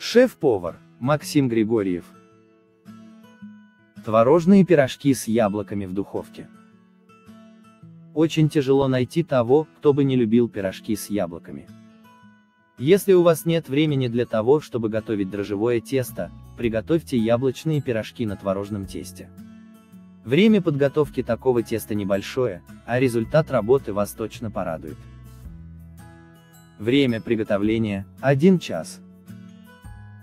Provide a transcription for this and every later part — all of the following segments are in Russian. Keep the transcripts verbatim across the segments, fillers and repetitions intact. Шеф-повар Максим Григорьев. Творожные пирожки с яблоками в духовке. Очень тяжело найти того, кто бы не любил пирожки с яблоками. Если у вас нет времени для того, чтобы готовить дрожжевое тесто, приготовьте яблочные пирожки на творожном тесте. Время подготовки такого теста небольшое, а результат работы вас точно порадует. Время приготовления – один час.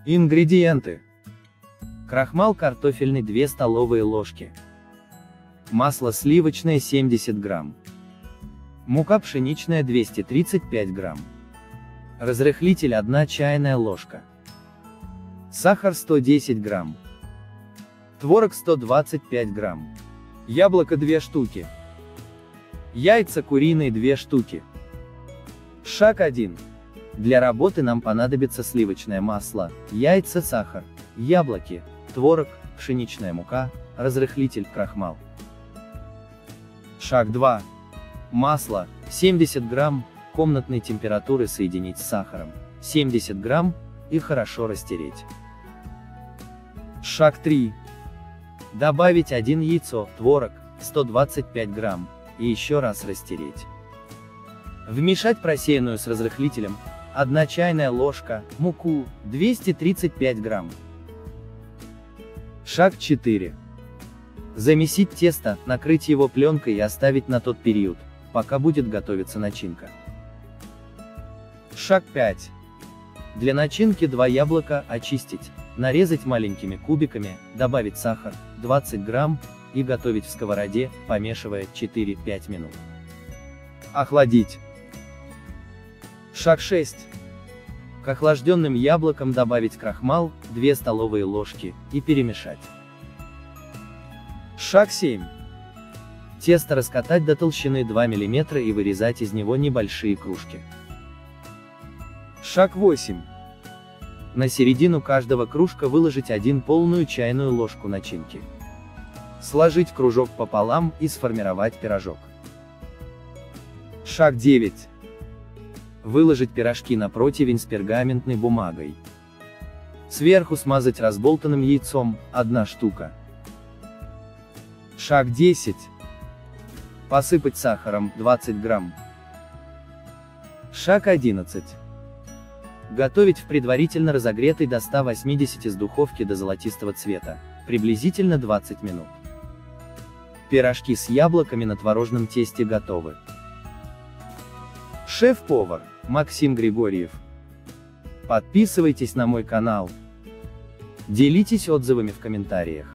Ингредиенты. Крахмал картофельный две столовые ложки. Масло сливочное семьдесят грамм. Мука пшеничная двести тридцать пять грамм. Разрыхлитель одна чайная ложка. Сахар сто десять грамм. Творог сто двадцать пять грамм. Яблоко две штуки. Яйца куриные две штуки. Шаг один. Для работы нам понадобится сливочное масло, яйца, сахар, яблоки, творог, пшеничная мука, разрыхлитель, крахмал. Шаг два. Масло, семьдесят грамм, комнатной температуры соединить с сахаром, семьдесят грамм, и хорошо растереть. Шаг три. Добавить одно яйцо, творог, сто двадцать пять грамм, и еще раз растереть. Вмешать просеянную с разрыхлителем, одна чайная ложка, муку, двести тридцать пять грамм. Шаг четыре. Замесить тесто, накрыть его пленкой и оставить на тот период, пока будет готовиться начинка. Шаг пять. Для начинки два яблока, очистить, нарезать маленькими кубиками, добавить сахар, двадцать грамм, и готовить в сковороде, помешивая, четыре-пять минут. Охладить. Шаг шесть. К охлажденным яблокам добавить крахмал, две столовые ложки, и перемешать. Шаг семь. Тесто раскатать до толщины два миллиметра и вырезать из него небольшие кружки. Шаг восемь. На середину каждого кружка выложить одну полную чайную ложку начинки. Сложить кружок пополам и сформировать пирожок. Шаг девять. Выложить пирожки на противень с пергаментной бумагой. Сверху смазать разболтанным яйцом, одна штука. Шаг десять. Посыпать сахаром, двадцать грамм. Шаг одиннадцать. Готовить в предварительно разогретой до ста восьмидесяти из духовки до золотистого цвета, приблизительно двадцать минут. Пирожки с яблоками на творожном тесте готовы. Шеф-повар Максим Григорьев. Подписывайтесь на мой канал. Делитесь отзывами в комментариях.